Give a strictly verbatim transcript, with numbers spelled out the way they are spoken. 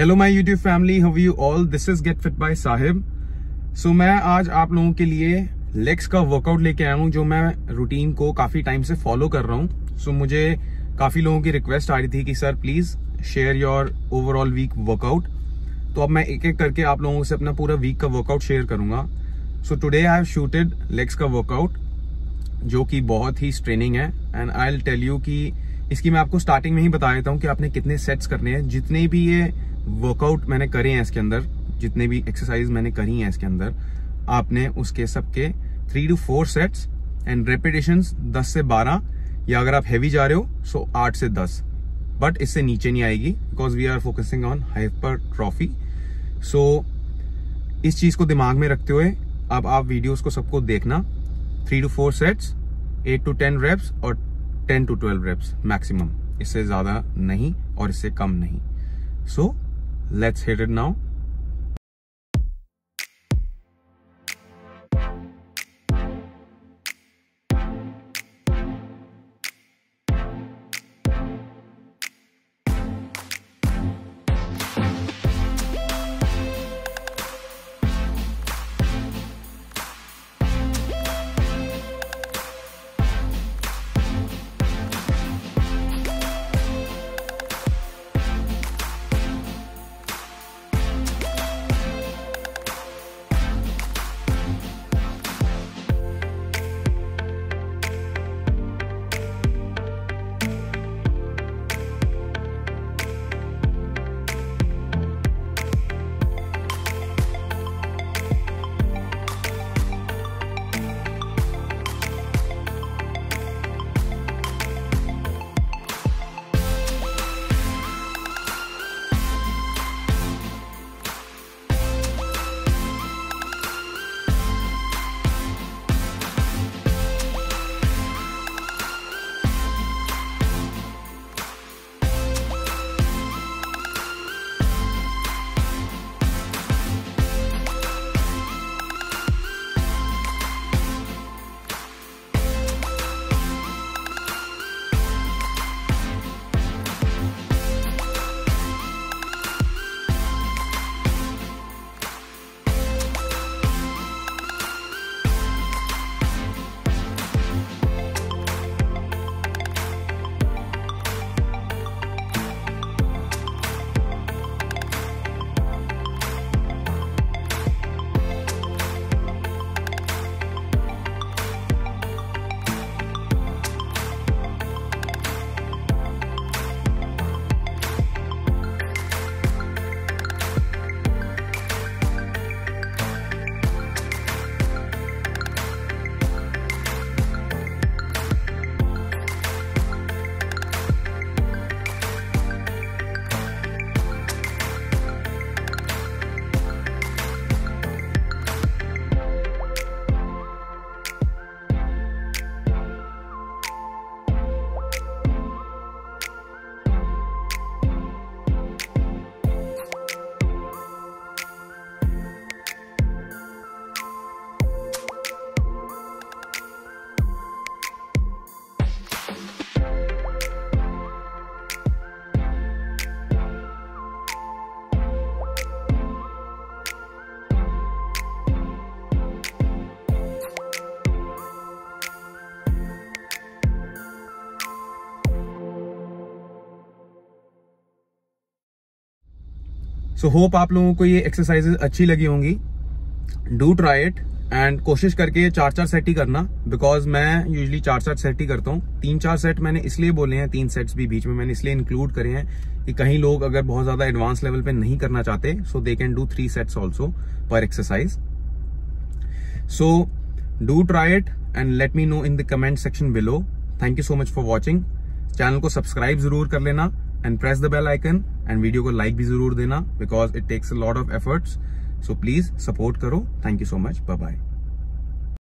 Hello my YouTube family, how are you all. This is get fit by Sahib. So मैं आज आप लोगों के लिए लेग्स का वर्कआउट लेके आया हूँ, जो मैं रूटीन को काफी टाइम से फॉलो कर रहा हूँ। सो so, मुझे काफी लोगों की रिक्वेस्ट आ रही थी कि sir please share your overall week workout. तो अब मैं एक एक करके आप लोगों से अपना पूरा वीक का वर्कआउट शेयर करूंगा। So today I have shooted legs का वर्कआउट, जो कि बहुत ही स्ट्रेनिंग है। And I will tell you कि इसकी मैं आपको स्टार्टिंग में ही बता देता हूँ कि आपने कितने सेट्स करने हैं। जितने भी ये वर्कआउट मैंने करे हैं इसके अंदर, जितने भी एक्सरसाइज मैंने करी हैं इसके अंदर, आपने उसके सबके three to four sets and repetitions दस से बारह, या अगर आप हैवी जा रहे हो सो आठ से दस, बट इससे नीचे नहीं आएगी because we are focusing on hypertrophy. So इस चीज को दिमाग में रखते हुए अब आप वीडियोस को सबको देखना। Three to four sets, eight to ten reps और ten to twelve reps maximum, इससे ज्यादा नहीं और इससे कम नहीं। So so, Let's hit it now. So so, hope आप लोगों को ये एक्सरसाइजेज अच्छी लगी होंगी। डू ट्राई इट एंड कोशिश करके चार चार सेट ही करना, बिकॉज मैं यूजली चार चार सेट ही करता हूँ। तीन चार सेट मैंने इसलिए बोले हैं, तीन सेट्स भी बीच में मैंने इसलिए इंक्लूड करे हैं कि कहीं लोग अगर बहुत ज्यादा एडवांस लेवल पे नहीं करना चाहते so they can do three sets also पर exercise. So do try it and let me know in the comment section below. Thank you so much for watching. Channel को सब्सक्राइब जरूर कर लेना and press the bell icon, and video को like भी जरूर देना because it takes a lot of efforts. So please support करो। Thank you so much, bye bye.